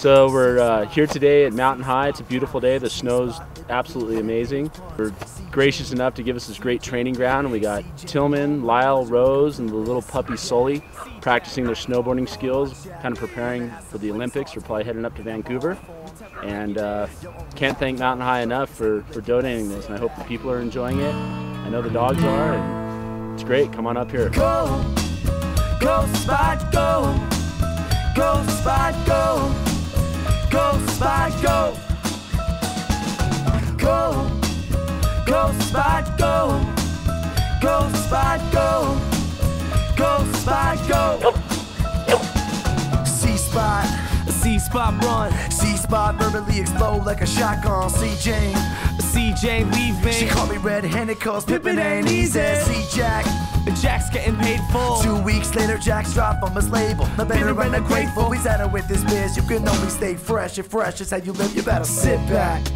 So we're here today at Mountain High. It's a beautiful day. The snow's absolutely amazing. They're gracious enough to give us this great training ground, and we got Tillman, Lyle, Rose, and the little puppy Sully practicing their snowboarding skills, kind of preparing for the Olympics. We're probably heading up to Vancouver, and can't thank Mountain High enough for donating this, and I hope the people are enjoying it. I know the dogs are, and it's great. Come on up here. Go, go, Spot, go. Go, Spot, go. Go, Spot, go! Go! Go, Spot, go! Go, Spot, go! Go, Spot, go! C-Spot, C-Spot run, C-Spot verbally explode like a shotgun. C-Jane, CJ leave me. She called me red-handed cause Pippin ain't easy. C-Jack, Jack's getting paid full. 2 weeks later, Jack's dropped from his label. The better and the grateful. He's at it with this biz. You can only stay fresh. If fresh is how you live, you better sit back.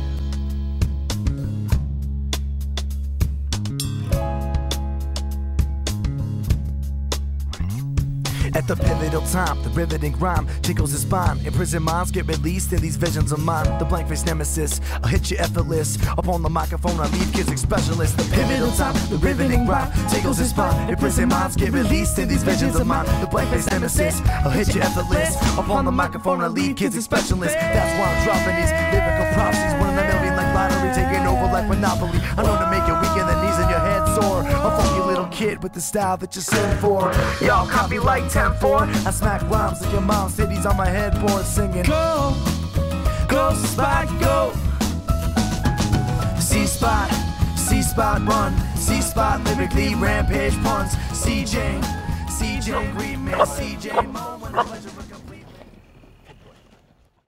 At the pivotal time, the riveting rhyme tickles his spine. Imprisoned minds get released in these visions of mine. The blank-faced nemesis, I'll hit you effortless. Upon the microphone, I leave kissing specialist. The pivotal time, the riveting rhyme tickles his spine. Imprisoned minds get released in these visions of mine. The blank-faced nemesis, I'll hit you effortless. Upon the microphone, I leave kissing specialist. That's why I'm dropping these lyrical prophecies. One in a million like lottery, taking over like Monopoly. I know to make it weaker than knees in your head sore. I'll fuck you little kid with the style that you're sent for. Y'all copy like 10-4. I smack rhymes at your mom's titties on my headboard singing. Go, go, Spot, go. C-Spot, C-Spot run. C-Spot lyrically rampage puns. CJ, CJ remix, CJ moment.